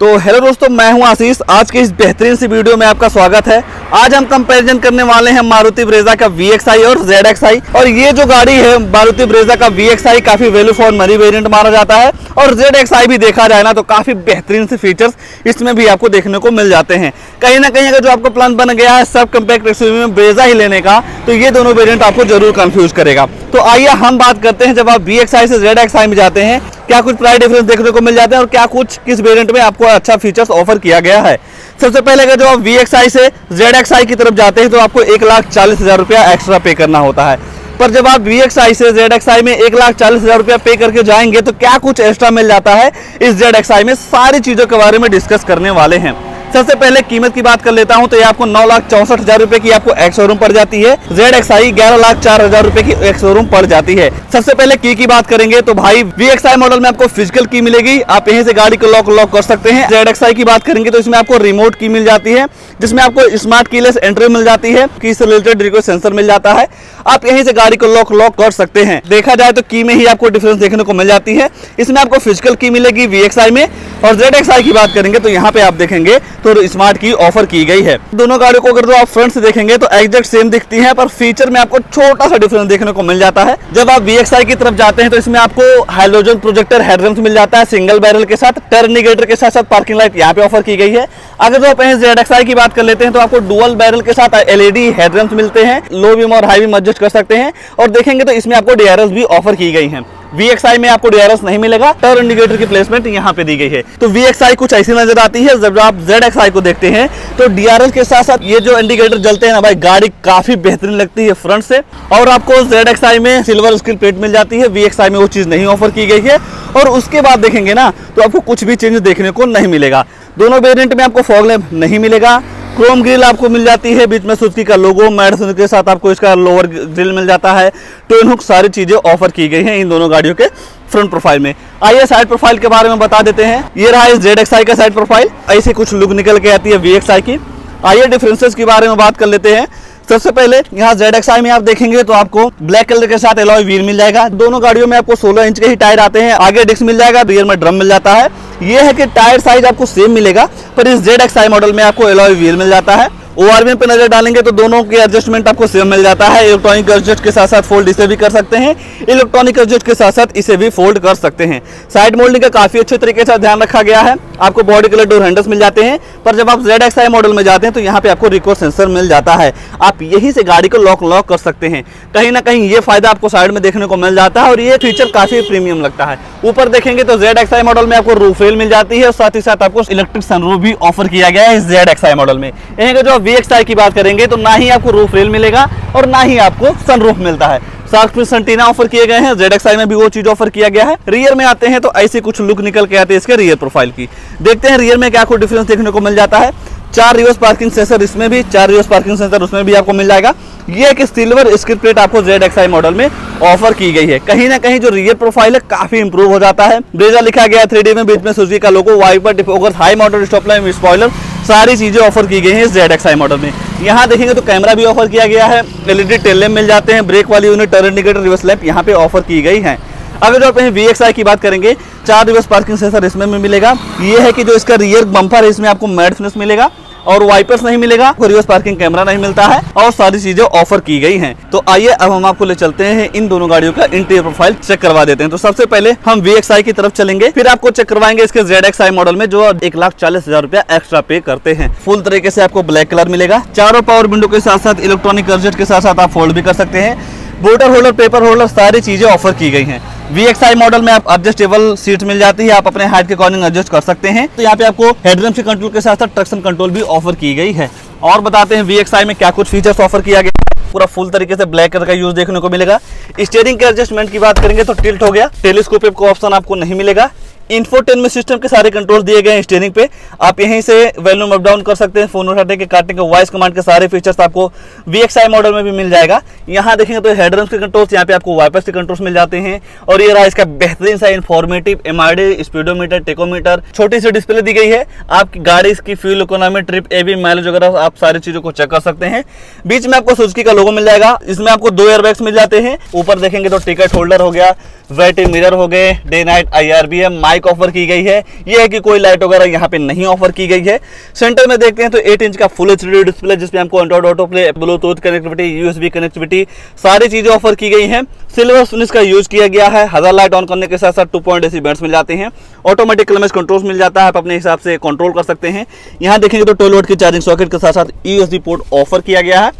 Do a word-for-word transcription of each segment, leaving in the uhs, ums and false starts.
तो हेलो दोस्तों, मैं हूं आशीष। आज के इस बेहतरीन सी वीडियो में आपका स्वागत है। आज हम कंपैरिजन करने वाले हैं मारुति ब्रेजा का वी एक्स आई और जेड एक्स आई। और ये जो गाड़ी है मारुति ब्रेजा का वी एक्स आई काफी वैल्यू फॉर मनी वेरिएंट माना जाता है, और जेड एक्स आई भी देखा जाए ना तो काफी बेहतरीन से फीचर्स इसमें भी आपको देखने को मिल जाते हैं। कहीं ना कहीं अगर जो आपको प्लान बन गया है सब कम्पैक्ट एक्सयूवी में ब्रेजा ही लेने का, तो ये दोनों वेरिएंट आपको जरूर कंफ्यूज करेगा। तो आइए हम बात करते हैं, जब आप वी एक्स आई से जेड एक्स आई में जाते हैं क्या कुछ प्राइस डिफरेंस देखने को मिल जाते हैं और क्या कुछ किस वेरिएंट में आपको अच्छा फीचर्स ऑफर किया गया है। सबसे पहले अगर जो आप वी एक्स आई से जेड एक्स आई की तरफ जाते हैं तो आपको एक लाख चालीस हजार रुपया एक्स्ट्रा पे करना होता है, पर जब आप वी एक्स आई से जेड एक्स आई में एक लाख चालीस हजार रुपया पे करके जाएंगे तो क्या कुछ एक्स्ट्रा मिल जाता है इस जेड एक्स आई में, सारी चीजों के बारे में डिस्कस करने वाले हैं। सबसे पहले कीमत की बात कर लेता हूं तो ये आपको नौ लाख चौसठ हजार रुपए की आपको एक्स शोरूम पड़ जाती है। जेड एक्स आई ग्यारह लाख चार हजार रुपए की एक्स शोरूम पड़ जाती है। सबसे पहले की की बात करेंगे तो भाई वी एक्स आई मॉडल में आपको फिजिकल की मिलेगी, आप यहीं से गाड़ी को लॉक लॉक कर सकते हैं। जेड एक्स आई की बात करेंगे तो इसमें आपको रिमोट की मिल जाती है, जिसमें आपको स्मार्ट कीलेस एंट्री मिल जाती है, की से रिलेटेड रिक्वेस्ट सेंसर मिल जाता है, आप यहीं से गाड़ी को लॉक लॉक कर सकते हैं। देखा जाए तो की में ही आपको डिफरेंस देखने को मिल जाती है, इसमें आपको फिजिकल की मिलेगी वी एक्स आई में, और जेड एक्स आई की बात करेंगे तो यहाँ पे आप देखेंगे तो स्मार्ट की ऑफर की गई है। दोनों गाड़ियों को अगर तो आप फ्रंट से देखेंगे तो एग्जैक्ट सेम दिखती है, पर फीचर में आपको छोटा सा डिफरेंस देखने को मिल जाता है। जब आप वी एक्स आई की तरफ जाते हैं तो इसमें आपको हाइलोजन प्रोजेक्टर हेडलैम्प मिल जाता है सिंगल बैरल के साथ, टर्न इंडिकेटर के साथ साथ पार्किंग लाइट यहाँ पे ऑफर की गई है। अगर जो आप जेड एक्स आई की बात कर लेते हैं तो आपको डुअल बैरल के साथ एलईडी हेडलैम्प मिलते हैं, लो बीम और हाई बीम एडजस्ट कर सकते हैं, और देखेंगे तो इसमें आपको डी आर एल भी ऑफर की गई है। वी एक्स आई में आपको डी आर एस नहीं मिलेगा, टर्न इंडिकेटर की प्लेसमेंट यहाँ पे दी गई है। तो वी एक्स आई कुछ ऐसी नजर आती है, जब आप जेड एक्स आई को देखते हैं तो डी आर एस के साथ साथ ये जो इंडिकेटर जलते हैं ना भाई, गाड़ी काफी बेहतरीन लगती है फ्रंट से। और आपको जेड एक्स आई में सिल्वर स्किल प्लेट मिल जाती है, वी एक्स आई में वो चीज नहीं ऑफर की गई है। और उसके बाद देखेंगे ना तो आपको कुछ भी चेंज देखने को नहीं मिलेगा। दोनों वेरियंट में आपको फॉग लैंप नहीं मिलेगा, क्रोम ग्रिल आपको मिल जाती है, बीच में सुजुकी का लोगो मैडसन के साथ आपको इसका लोअर ग्रिल मिल जाता है, टर्न हुक, सारी चीजें ऑफर की गई हैं इन दोनों गाड़ियों के फ्रंट प्रोफाइल में। आइए साइड प्रोफाइल के बारे में बता देते हैं। ये रहा इस जेड एक्स आई का साइड प्रोफाइल, ऐसे कुछ लुक निकल के आती है वी एक्स आई की। आइए डिफरेंसेस के बारे में बात कर लेते हैं। सबसे पहले यहाँ जेड एक्स आई में आप देखेंगे तो आपको ब्लैक कलर के साथ एलॉय व्हील मिल जाएगा। दोनों गाड़ियों में आपको सोलह इंच के ही टायर आते हैं, आगे डिस्क मिल जाएगा, रियर में ड्रम मिल जाता है। ये है कि टायर साइज आपको सेम मिलेगा, पर इस जेड एक्स आई मॉडल में आपको एलॉय व्हील मिल जाता है। ओआरवीएम पे नजर डालेंगे तो दोनों के एडजस्टमेंट आपको सेम मिल जाता है, इलेक्ट्रॉनिक एडजस्ट के साथ साथ फोल्ड इसे भी कर सकते हैं, इलेक्ट्रॉनिक एडजस्ट के साथ साथ इसे भी फोल्ड कर सकते हैं। साइड मोल्डिंग का काफी अच्छे तरीके से ध्यान रखा गया है, आपको बॉडी कलर डोर हैंडल्स मिल जाते हैं, पर जब आप जेड एक्स आई मॉडल में जाते हैं तो यहाँ पे आपको रिक्वेस्ट सेंसर मिल जाता है, आप यही से गाड़ी को लॉक लॉक कर सकते हैं। कहीं ना कहीं ये फायदा आपको साइड में देखने को मिल जाता है और ये फीचर काफी प्रीमियम लगता है। ऊपर देखेंगे तो जेड एक्स आई मॉडल में आपको रूफ रेल मिल जाती है, और साथ ही साथ आपको इलेक्ट्रिक सनरूफ भी ऑफर किया गया है इस जेड एक्स आई मॉडल में। यहीं का जो वी एक्स आई की बात करेंगे तो ना ही आपको रूफ रेल मिलेगा और ना ही आपको सनरूफ मिलता है। साथ में संटीना ऑफर किए गए हैं, जेड एक्स आई में भी वो चीज ऑफर किया गया है। रियर में आते हैं तो ऐसे कुछ लुक निकल के आते हैं इसके रियर प्रोफाइल की। देखते हैं रियर में क्या कुछ डिफरेंस देखने को मिल जाता है। चार रिवर्स पार्किंग सेंसर इसमें भी, चार रिवर्स पार्किंग सेंसर उसमें भी आपको मिल जाएगा। ये कि सिल्वर स्किड प्लेट आपको जेड एक्स आई मॉडल में ऑफर की गई है। कहीं ना कहीं जो रियर प्रोफाइल है काफी इंप्रूव हो जाता है। ब्रेजा लिखा गया थ्री डी में, बीच में सुजुकी का logo, wiper, defogger, high motor stop light, spoiler, सारी चीजें ऑफर की गई हैं इस जेड एक्स आई मॉडल में। यहाँ देखेंगे तो कैमरा भी ऑफर किया गया है, एलईडी टेल लैंप मिल जाते हैं, ब्रेक वाली unit, turn indicator, reverse lamp यहाँ पे ऑफर की गई है। अगर जो आप वी एक्स आई की बात करेंगे, चार रिवर्स पार्किंग सेंसर इसमें में मिलेगा। ये है कि जो इसका रियर बम्पर है इसमें आपको मैट फिनिश मिलेगा और वाइपर्स नहीं मिलेगा, रिवर्स पार्किंग कैमरा नहीं मिलता है, और सारी चीजें ऑफर की गई हैं। तो आइए अब हम आपको ले चलते हैं, इन दोनों गाड़ियों का इंटीरियर प्रोफाइल चेक करवा देते हैं। तो सबसे पहले हम वी एक्स आई की तरफ चलेंगे, फिर आपको चेक करवाएंगे इसके जेड एक्स आई मॉडल में जो एक लाख चालीस हजार रुपया एक्स्ट्रा पे करते हैं। फुल तरीके से आपको ब्लैक कलर मिलेगा, चारों पावर विंडो के साथ साथ इलेक्ट्रॉनिक एडजस्ट के साथ साथ आप फोल्ड भी कर सकते हैं, बोर्डर होल्डर, पेपर होल्डर, सारी चीजें ऑफर की गई हैं। वी एक्स आई मॉडल में आप एडजस्टेबल सीट मिल जाती है, आप अपने हाइट के अकॉर्डिंग एडजस्ट कर सकते हैं। तो यहाँ पे आपको हेडलैम्प के कंट्रोल के साथ साथ ट्रैक्शन कंट्रोल भी ऑफर की गई है। और बताते हैं वी एक्स आई में क्या कुछ फीचर्स ऑफर किया गया है। पूरा फुल तरीके से ब्लैक कलर का यूज देखने को मिलेगा। स्टीयरिंग के एडजस्टमेंट की बात करेंगे तो टिल्ट हो गया, टेलीस्कोपिक का ऑप्शन आपको नहीं मिलेगा। इंफोटेनमेंट सिस्टम के सारे कंट्रोल दिए गए हैं स्टीयरिंग पे, आप यहीं से वॉल्यूम अप डाउन कर सकते हैं, फोन उठाने के, काटने के, वॉइस कमांड के सारे फीचर्स आपको वी एक्स आई मॉडल में भी मिल जाएगा। यहाँ देखेंगे तो हेडलैम्प्स के कंट्रोल्स, यहाँ पे आपको वाइपर्स के कंट्रोल्स मिल जाते हैं। और ये रहा इसका बेहतरीन सा informative M I D, speedometer, tachometer, छोटी सी डिस्प्ले दी गई है, आपकी गाड़ी इसकी fuel economy, trip, AB, mileage वगैरह आप सारी चीजों को चेक कर सकते हैं। बीच में आपको सुजुकी का लोगो मिल जाएगा, इसमें आपको दो एयरबैग्स मिल जाते हैं। ऊपर देखेंगे तो टिकट होल्डर हो गया, वेट मिरर हो गए, day night I R V M, mic bike offer की गई है। यह है कि कोई लाइट वगैरह यहाँ पे नहीं ऑफर की गई है। सेंटर में देखते हैं तो आठ इंच का फुल एचडी डिस्प्ले जिसमें हमको Android auto play, Bluetooth connectivity, USB connectivity सारी चीजें ऑफर की गई हैं। सिल्वर फिनिश का यूज किया गया है। हजार लाइट ऑन करने के साथ साथ टू पॉइंट एसी बेड्स मिल जाते हैं। ऑटोमेटिक क्लाइमेट कंट्रोल्स मिल जाता है, आप अपने हिसाब से कंट्रोल कर सकते हैं। यहाँ देखेंगे तो ट्वेल्व वोल्ट की चार्जिंग सॉकेट के साथ साथ यूएसबी पोर्ट ऑफर किया गया है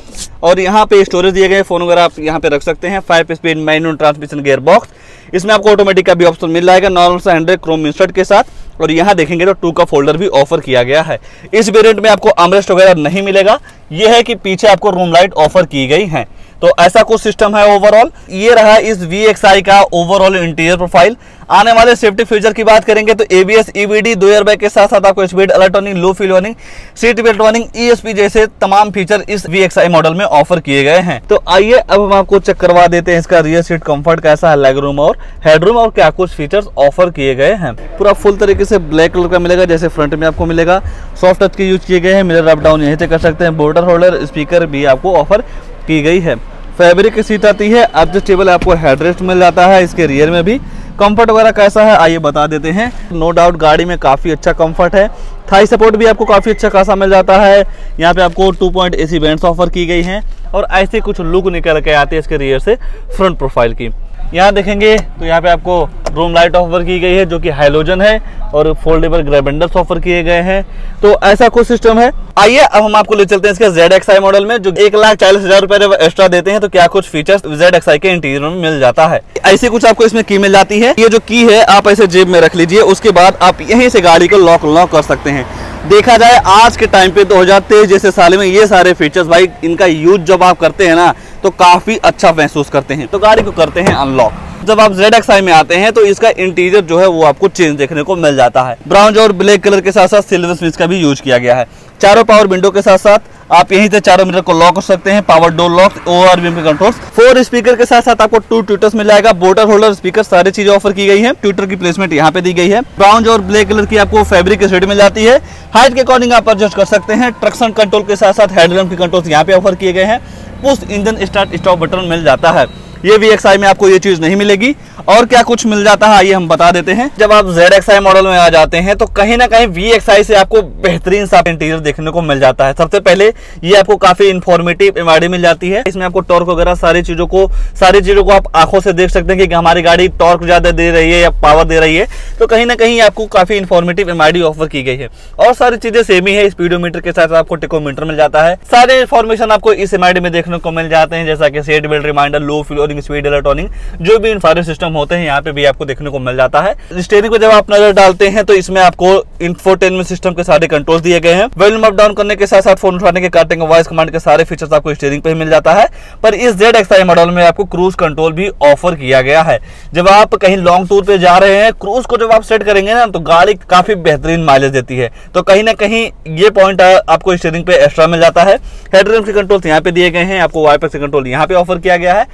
और यहाँ पे स्टोरेज दिए गए, फोन वगैरह आप यहाँ पे रख सकते हैं। Five speed manual transmission gear box, इसमें आपको ऑटोमेटिक का भी ऑप्शन मिल जाएगा, नॉर्मल सा हैंडब्रेक क्रोम इंसर्ट के साथ। और यहाँ देखेंगे तो टू का फोल्डर भी ऑफर किया गया है। इस वेरिएंट में आपको आर्मरेस्ट वगैरह नहीं मिलेगा। यह है कि पीछे आपको रूम लाइट ऑफर की गई है। तो ऐसा कुछ सिस्टम है ओवरऑल। ये रहा इस वी एक्स आई का ओवरऑल इंटीरियर प्रोफाइल। आने वाले सेफ्टी फीचर की बात करेंगे तो एबीएस, ईबीडी, दो एयरबैग के साथ साथ आपको speed alert warning, low fuel warning, seat belt warning, ESP जैसे तमाम फीचर इस वी एक्स आई मॉडल में ऑफर किए गए हैं। तो आइए अब हम आपको चेक करवा देते हैं इसका रियर सीट कंफर्ट कैसा है, लेग रूम और हेडरूम और क्या कुछ फीचर्स ऑफर किए गए हैं। पूरा फुल तरीके से ब्लैक कलर का मिलेगा जैसे फ्रंट में आपको मिलेगा। सॉफ्ट टच के यूज किए गए हैं। मिरर अप डाउन यहीं से कर सकते हैं। बोटल होल्डर, स्पीकर भी आपको ऑफर की गई है। फैब्रिक की सीट आती है। एडजस्टेबल आपको हेडरेस्ट मिल जाता है। इसके रियर में भी कंफर्ट वगैरह कैसा है आइए बता देते हैं। नो डाउट गाड़ी में काफ़ी अच्छा कंफर्ट है। थाई सपोर्ट भी आपको काफ़ी अच्छा खासा मिल जाता है। यहाँ पे आपको two point AC bends offer की गई हैं और ऐसे कुछ लुक निकल के आते हैं इसके रियर से फ्रंट प्रोफाइल की। यहाँ देखेंगे तो यहाँ पे आपको रूम लाइट ऑफर की गई है जो कि हैलोजन है और फोल्डेबल ग्रैब हैंडल्स ऑफर किए गए हैं। तो ऐसा कुछ सिस्टम है। आइए अब हम आपको ले चलते हैं इसके Z X I मॉडल में जो एक लाख चालीस हजार रुपए एक्स्ट्रा देते हैं तो क्या कुछ फीचर्स Z X I के इंटीरियर में मिल जाता है। ऐसे कुछ आपको इसमें की मिल जाती है। ये जो की है आप ऐसे जेब में रख लीजिए, उसके बाद आप यहीं से गाड़ी को लॉक लॉक कर सकते हैं। देखा जाए आज के टाइम पे दो हज़ार तेईस जैसे साल में ये सारे फीचर्स भाई इनका यूज जब आप करते हैं ना तो काफी अच्छा महसूस करते हैं। तो गाड़ी को करते हैं अनलॉक। जब आप Z X I में आते हैं तो इसका इंटीरियर जो है वो आपको चेंज देखने को मिल जाता है। ब्राउन और ब्लैक कलर के साथ साथ सिल्वर फिनिश का भी यूज किया गया है। चारों पावर विंडो के साथ साथ आप यहीं से चारों मिरर को लॉक कर सकते हैं। पावर डोर लॉक, ओआरबीएम के कंट्रोल्स, फोर स्पीकर के साथ साथ आपको टू ट्विटर्स मिल जाएगा। बोटल होल्डर, स्पीकर सारी चीजें ऑफर की गई है। ट्विटर की प्लेसमेंट यहाँ पे दी गई है। ब्राउन और ब्लैक कलर की आपको फैब्रिक की सीट मिल जाती है। हाइट के अकॉर्डिंग आप एडजस्ट कर सकते हैं। ट्रक्शन कंट्रोल के साथ साथ हेडलैम्प के कंट्रोल्स यहाँ पे ऑफर किए गए हैं। Push engine start stop button मिल जाता है। ये वी एक्स आई में आपको ये चीज नहीं मिलेगी। और क्या कुछ मिल जाता है आइए हम बता देते हैं। जब आप Z X I मॉडल में आ जाते हैं तो कहीं ना कहीं वी एक्स आई से आपको बेहतरीन सा इंटीरियर देखने को मिल जाता है। सबसे पहले ये आपको काफी इन्फॉर्मेटिव एमआरडी मिल जाती है। इसमें आपको टॉर्क वगैरह सारी चीजों को सारी चीजों को आप आंखों से देख सकते हैं कि हमारी गाड़ी टॉर्क ज्यादा दे रही है या पावर दे रही है। तो कहीं ना कहीं आपको काफी इन्फॉर्मेटिव एमआरडी ऑफर की गई है और सारी चीजें सेम ही है। स्पीडोमीटर के साथ आपको टिकोमीटर मिल जाता है। सारे इन्फॉर्मेशन आपको इस एमआरडी में देखने को मिल जाते हैं जैसा कि seat belt reminder, low fuel speed alert warning, जो भी इन सारे सिस्टम होते हैं यहाँ पे भी आपको देखने को मिल जाता है। स्टीयरिंग पे जब आप नजर डालते हैं तो इसमें आपको इंफोटेनमेंट सिस्टम के सारे कंट्रोल दिए गए हैं। वॉल्यूम अप डाउन करने के साथ साथ फोन उठाने के, कार्टिंग, वॉइस कमांड के सारे फीचर्स आपको स्टीयरिंग पे मिल जाता है। पर इस Z X I मॉडल में आपको क्रूज कंट्रोल भी ऑफर किया गया है। जब आप कहीं लॉन्ग टूर पे जा रहे हैं क्रूज को जब आप सेट करेंगे ना तो गाड़ी काफी बेहतरीन माइलेज देती है। तो कहीं ना कहीं ये पॉइंट आपको स्टीयरिंग पे एक्स्ट्रा मिल जाता है। हेडलैम्प के कंट्रोल यहाँ पे दिए गए हैं। आपको वाइपर्स के कंट्रोल यहाँ पे ऑफर किया गया है।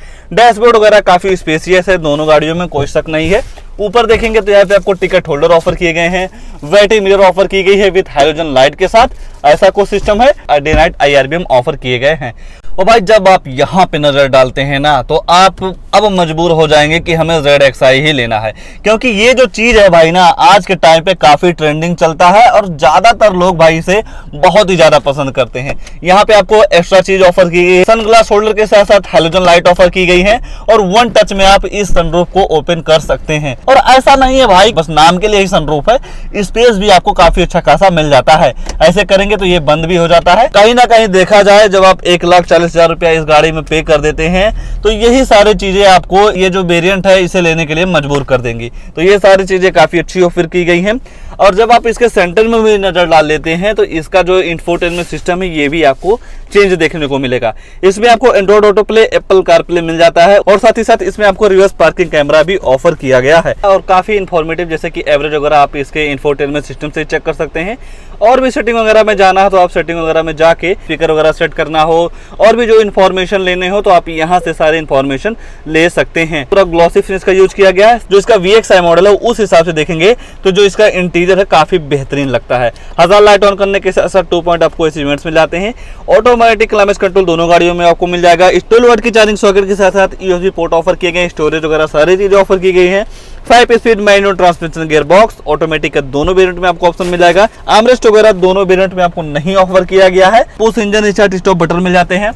डैशबोर्ड वगैरह काफी स्पेसियस है, दोनों गाड़ियों में कोई शक नहीं है। ऊपर देखेंगे तो यहाँ पे आपको टिकट होल्डर ऑफर किए गए हैं। वेटी मिरर ऑफर की गई है विद हैलोजन लाइट के साथ। ऐसा कुछ सिस्टम है। डे नाइट आईआरबीएम ऑफर किए गए हैं। और भाई जब आप यहाँ पे नजर डालते हैं ना तो आप अब मजबूर हो जाएंगे कि हमें Z X I ही लेना है, क्योंकि ये जो चीज है भाई ना आज के टाइम पे काफी ट्रेंडिंग चलता है और ज्यादातर लोग भाई इसे बहुत ही ज्यादा पसंद करते हैं। यहाँ पे आपको एक्स्ट्रा चीज ऑफर की गई है। सनग्लास होल्डर के साथ साथ हैलोजन लाइट ऑफर की गई है और वन टच में आप इस सनरूफ को ओपन कर सकते हैं। और ऐसा नहीं है भाई बस नाम के लिए ही सनरूफ है, स्पेस भी आपको काफी अच्छा खासा मिल जाता है। ऐसे करेंगे तो ये बंद भी हो जाता है। कहीं ना कहीं देखा जाए जब आप एक लाख चालीस हजार रुपया इस गाड़ी में पे कर देते हैं तो यही सारी चीजें आपको ये जो वेरिएंट है इसे लेने के लिए मजबूर कर देंगी। तो ये सारी चीजें काफी अच्छी ऑफर की गई हैं। और जब आप इसके सेंटर में भी नजर डाल लेते हैं तो इसका जो इंफोटेनमेंट सिस्टम है ये भी आपको चेंज देखने को मिलेगा। इसमें आपको Android auto play, Apple CarPlay मिल जाता है और साथ ही साथ इसमें आपको रिवर्स पार्किंग कैमरा भी ऑफर किया गया है। और काफी इन्फॉर्मेटिव जैसे कि एवरेज वगैरह आप इसके इंफोटेनमेंट सिस्टम से चेक कर सकते हैं। और भी सेटिंग वगैरह में जाना है तो आप सेटिंग वगैरह में जाके स्पीकर वगैरह सेट करना हो और भी जो इन्फॉर्मेशन लेने हो तो आप यहाँ से सारे इन्फॉर्मेशन ले सकते हैं। पूरा ग्लॉसी फिनिश का यूज किया गया है। जो इसका वी एक्स आई मॉडल है उस हिसाब से देखेंगे तो जो इसका इंटीरियर है काफी बेहतरीन लगता है। हजार लाइट ऑन करने के साथ साथ टू पॉइंट आपको एसी बेंड्स मिल जाते हैं। ऑटोमेटिक क्लाइमेट कंट्रोल दोनों गाड़ियों में आपको मिल जाएगा। ट्वेल्व वाट की चार्जिंग सॉकेट के साथ साथ यूएसबी पोर्ट ऑफर किए गए। स्टोरेज वगैरह सारी चीजें ऑफर की गई है। Five speed manual transmission gear box automatic का दोनों वेरिएंट में आपको ऑप्शन मिल जाएगा। आर्मरेस्ट वगैरह दोनों वेरिएंट में आपको नहीं ऑफर किया गया है। Push engine start stop button मिल जाते हैं,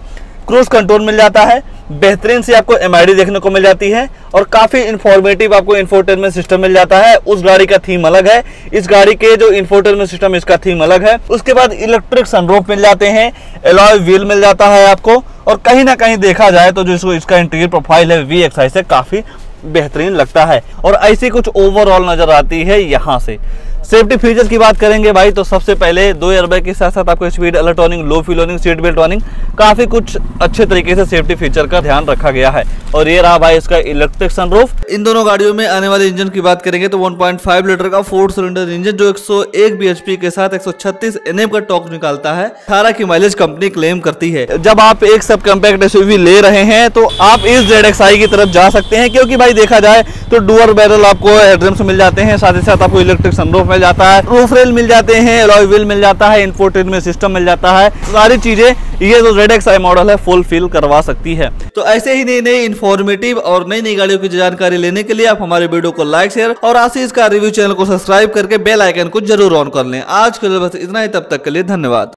क्रूज कंट्रोल मिल जाता है, बेहतरीन से आपको एम आई डी देखने को मिल जाती है और काफी इन्फॉर्मेटिव आपको इंफोटेनमेंट सिस्टम मिल जाता है। उस गाड़ी का थीम अलग है, इस गाड़ी के जो इंफोटेनमेंट सिस्टम इसका थीम अलग है। उसके बाद इलेक्ट्रिक सनरूफ मिल जाते हैं, एलॉय व्हील मिल जाता है आपको। और कहीं ना कहीं देखा जाए तो जो इसका इंटीरियर प्रोफाइल है वी एक्सआई से काफी बेहतरीन लगता है और ऐसी कुछ ओवरऑल नजर आती है। यहाँ से सेफ्टी फीचर्स की बात करेंगे भाई तो सबसे पहले दो एयरबैग के साथ साथ आपको speed alert warning, low fuel warning, seat belt warning, काफी कुछ अच्छे तरीके से सेफ्टी फीचर का ध्यान रखा गया है। और ये रहा भाई इसका इलेक्ट्रिक सनरूफ। इन दोनों गाड़ियों में आने वाले इंजन की बात करेंगे तो वन पॉइंट फाइव लीटर का फोर सिलेंडर इंजन जो एक सौ एक बीएचपी के साथ एक सौ छत्तीस एनएम का टॉर्क निकालता है। अठारह की माइलेज कंपनी क्लेम करती है। जब आप एक सब कॉम्पैक्ट एसयूवी ले रहे हैं तो आप इस जेड एक्स आई की तरफ जा सकते हैं क्योंकि भाई देखा जाए तो डुअल बैरल आपको हेडरूम्स मिल जाते हैं, साथ ही साथ आपको इलेक्ट्रिक सनरूफ मिल जाता है, रूफ रेल मिल जाते हैं, अलॉय व्हील मिल जाता है, इंफोटेनमेंट सिस्टम मिल जाता है। सारी चीजें ये जो जेड एक्स आई मॉडल है फुलफिल करवा सकती है। तो ऐसे ही नई नई इन्फॉर्मेटिव और नई नई गाड़ियों की जानकारी लेने के लिए आप हमारे वीडियो को लाइक, शेयर और आशीष कार रिव्यू चैनल को सब्सक्राइब करके बेल आइकन को जरूर ऑन कर लें। आज के लिए बस इतना ही, तब तक के लिए धन्यवाद।